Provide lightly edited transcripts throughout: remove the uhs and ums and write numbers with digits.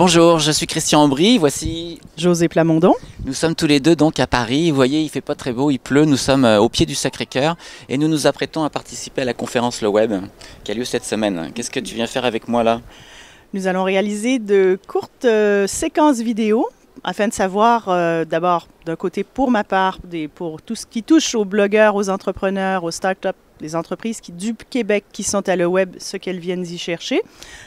Bonjour, je suis Christian Aubry, voici José Plamondon. Nous sommes tous les deux donc à Paris. Vous voyez, il ne fait pas très beau, il pleut, nous sommes au pied du Sacré-Cœur et nous nous apprêtons à participer à la conférence LeWeb qui a lieu cette semaine. Qu'est-ce que tu viens faire avec moi là? Nous allons réaliser de courtes séquences vidéo afin de savoir d'abord d'un côté pour ma part, pour tout ce qui touche aux blogueurs, aux entrepreneurs, aux start-up, les entreprises du Québec qui sont à LeWeb, ce qu'elles viennent y chercher.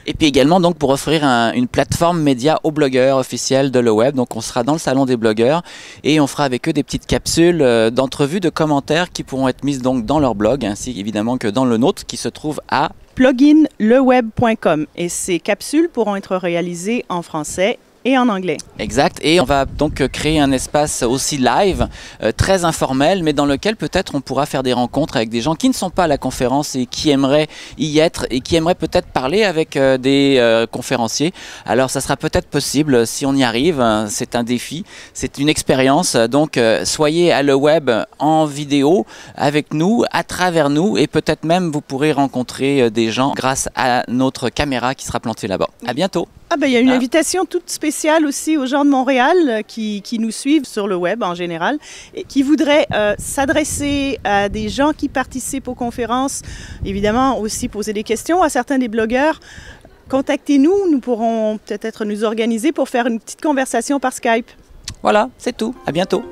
Et puis également donc pour offrir une plateforme média aux blogueurs officiels de LeWeb. Donc on sera dans le salon des blogueurs et on fera avec eux des petites capsules d'entrevues, de commentaires qui pourront être mises donc dans leur blog, ainsi évidemment que dans le nôtre qui se trouve à pluginleweb.com. Et ces capsules pourront être réalisées en français et en anglais. Exact. Et on va donc créer un espace aussi live, très informel, mais dans lequel peut-être on pourra faire des rencontres avec des gens qui ne sont pas à la conférence et qui aimeraient y être et qui aimeraient peut-être parler avec des conférenciers. Alors ça sera peut-être possible si on y arrive. C'est un défi, c'est une expérience. Donc soyez à LeWeb en vidéo avec nous, à travers nous, et peut-être même vous pourrez rencontrer des gens grâce à notre caméra qui sera plantée là-bas. À bientôt. Ah ben, il y a une invitation toute spéciale aussi aux gens de Montréal qui nous suivent sur LeWeb en général et qui voudraient s'adresser à des gens qui participent aux conférences, évidemment aussi poser des questions à certains des blogueurs. Contactez-nous, nous pourrons peut-être nous organiser pour faire une petite conversation par Skype. Voilà, c'est tout. À bientôt.